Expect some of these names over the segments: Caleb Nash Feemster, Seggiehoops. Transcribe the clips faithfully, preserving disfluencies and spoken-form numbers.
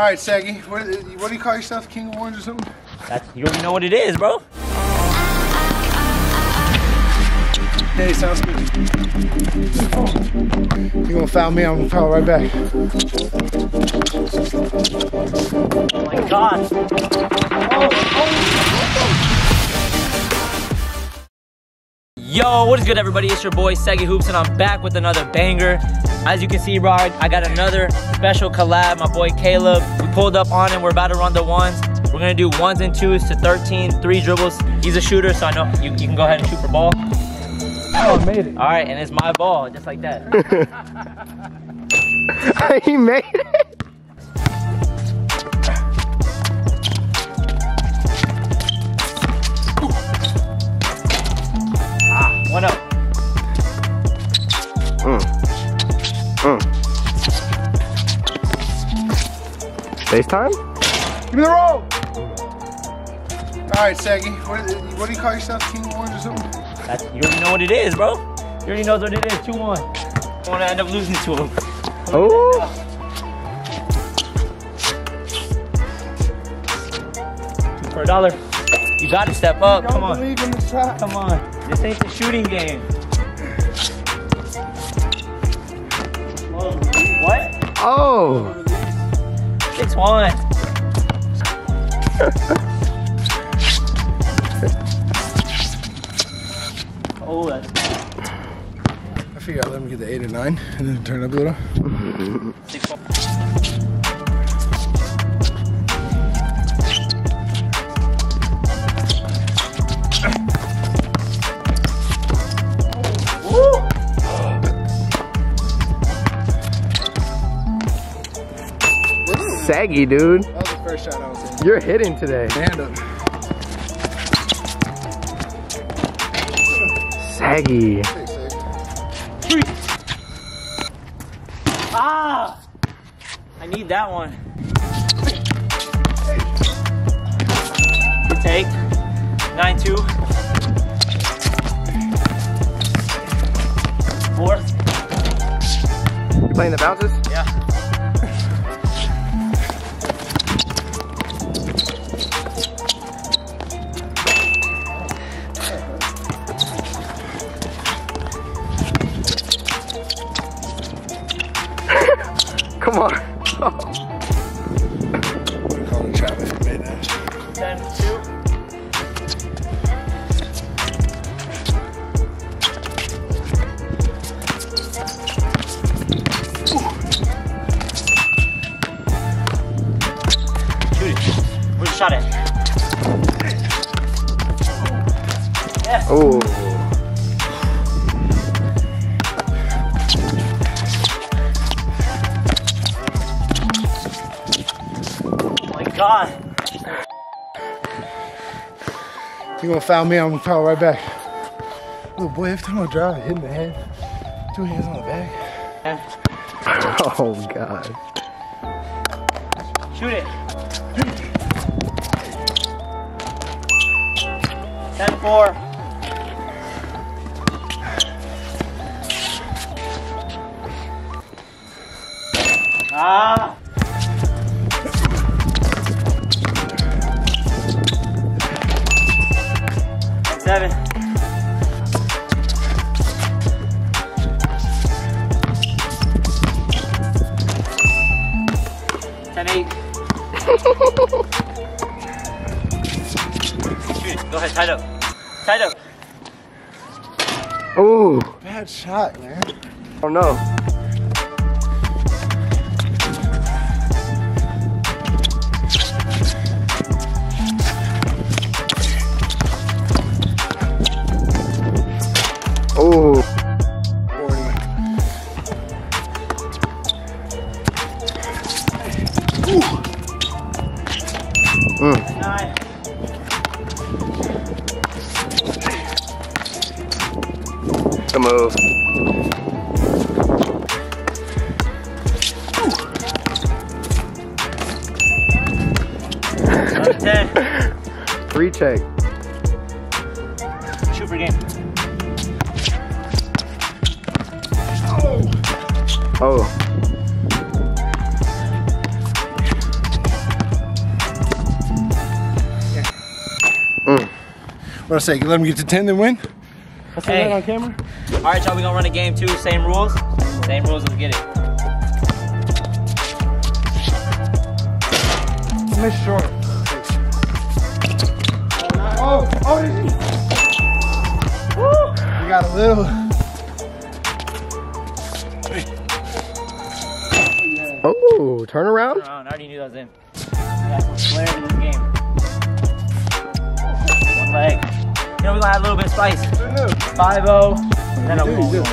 All right, Saggy, what, what do you call yourself, King of Orange or something? That's, you don't even know what it is, bro. Hey, sounds good. Oh. You're gonna foul me, I'm gonna foul right back. Oh my God. Oh, oh. Yo, what is good, everybody? It's your boy, Saggy Hoops, and I'm back with another banger. As you can see, bro, I got another special collab, my boy Caleb. We pulled up on him, we're about to run the ones. We're gonna do ones and twos to thirteen, three dribbles. He's a shooter, so I know you, you can go ahead and shoot for ball. Oh, I made it. All right, and it's my ball, just like that. He made it. Ah, one up. Mm. Mm. FaceTime? Give me the roll. All right, Saggy, what, what do you call yourself, King of Orange or something? That's, you already know what it is, bro. You already know what it is. two one. I want to end up losing to him. Oh. Two for a dollar. You got to step up. Come on. Don't believe in the shot. Come on. This ain't the shooting game. Whoa. What? Oh. six one. Oh, that's I figure I'll let him get the eight or nine and then turn up a little. Saggy, dude. That was the first shot I was in. You're hitting today. Stand up. Saggy. Ah! I need that one. Take. nine two. Fourth. You playing the bounces? Yeah. Come on. We're calling Travis for midnight. ten two. Shoot it. Where's the shot at? Yes. Oh. God. You gonna foul me, I'm gonna foul right back. Little boy, every time I drive, I hit in the head. Two hands on the back. Yeah. Oh, God. Shoot it. ten four. Ah. Seven. ten eight. Shoot it. Go ahead, tight up. Tight up. Ooh. Bad shot, man. Oh no. Oh. Mm. Nine. Come on. ten. Free check. Shoot for game. Oh. What I say, let them get to ten, then win? That's hey. Right on camera. All right, y'all, we gonna run a game too. Same rules. Same rules, let's get it. Miss short. Oh, oh, did you? Woo! We got a little. Oh, turn around. Turn around. I already knew that was in. We got some flair in this game. One leg. You know, we're gonna have a little bit of spice. five oh, and then a roll.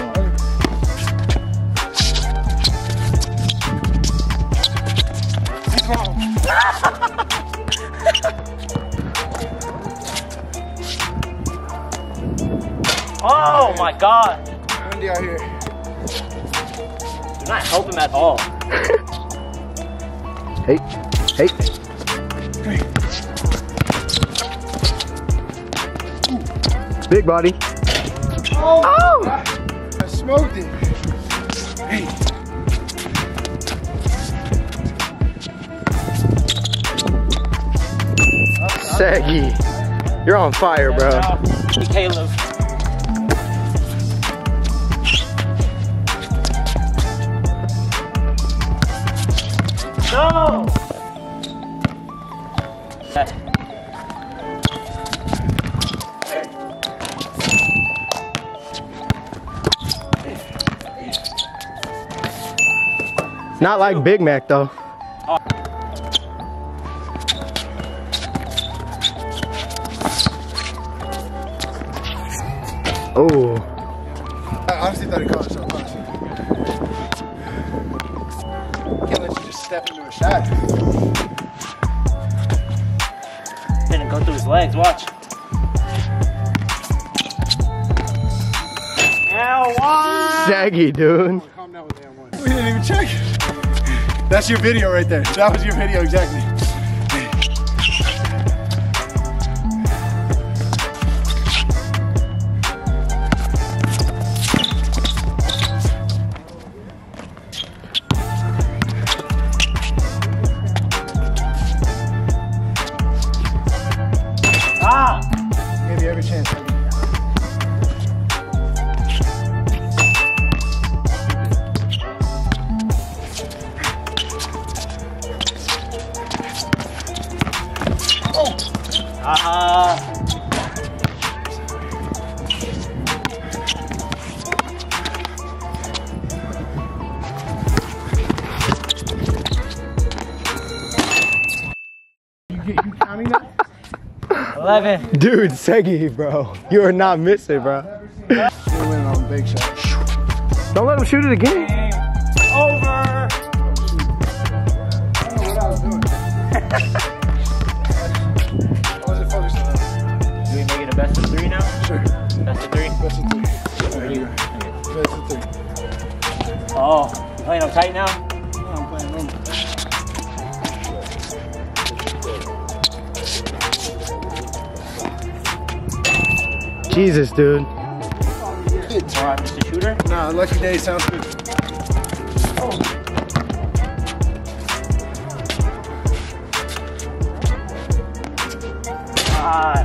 Oh my God! Windy out here. Do not help him at all. Hey, hey. Ooh. Big body. Oh! Oh. I smoked it. Hey. Saggy, you're on fire, bro. Hey, Caleb. No! Not like Big Mac though. Oh. Oh. I honestly thought he caught it so close. Can't let you just step into a shot. Didn't go through his legs, watch. Now one! Shaggy, dude. We didn't even check. That's your video right there. That was your video exactly. eleven. Dude, Seggy, bro. You are not missing, bro. On big shot. Don't let him shoot it again. Game over. I don't know what I was doing. I wasn't focused on that. Do we make it a best of three now? Sure. Best of three? Best of three. There you go. Best of three. Oh, you playing up tight now? Jesus, dude. All right, Mister Shooter. Nah, lucky day sounds good. Oh. Ah.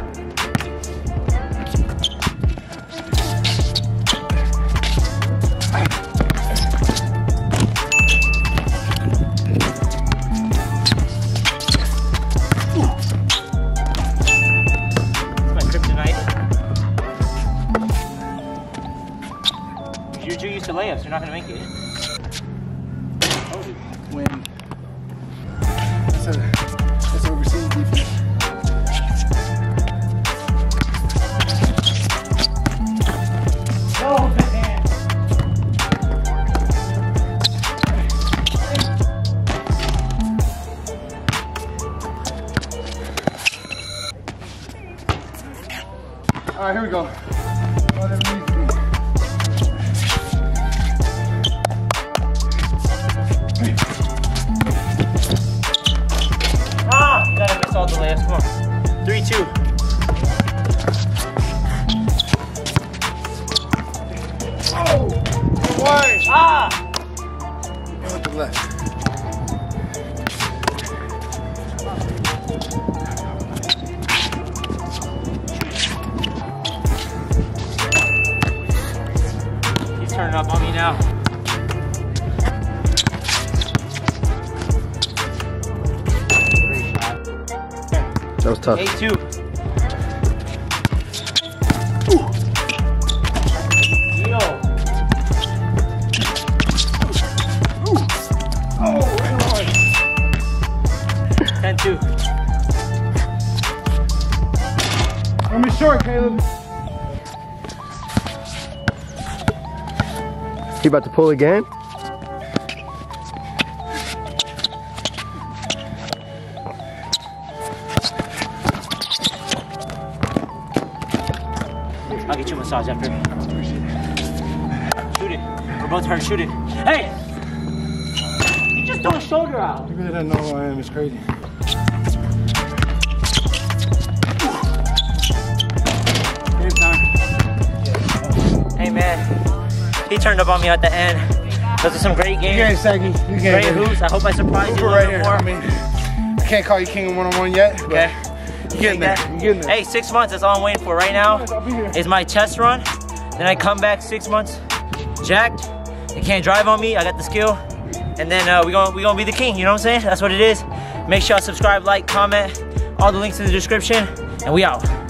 Layups, you're not gonna make it. Oh, win. That's a that's overseas defense. Oh man. Hey. Alright, here we go. Whatever. Two. Oh! One! Ah! And with the left. That was tough. eight two. Two. Let me short, Caleb. You about to pull again? I'll get you a massage after. Shoot it. We're both hurt. Shoot it. Hey! You just threw a shoulder out. You really don't know who I am. It's crazy. He turned up on me at the end. Those are some great games. You second. You great baby. Hoops. I hope I surprised you a little bit more. I, mean, I can't call you king of one-on-one yet. Okay. But you getting there. You getting there. Hey, six months. That's all I'm waiting for right now. Is my chest run. Then I come back six months, jacked. They can't drive on me. I got the skill. And then uh, we gonna we gonna be the king. You know what I'm saying? That's what it is. Make sure y'all subscribe, like, comment. All the links in the description. And we out.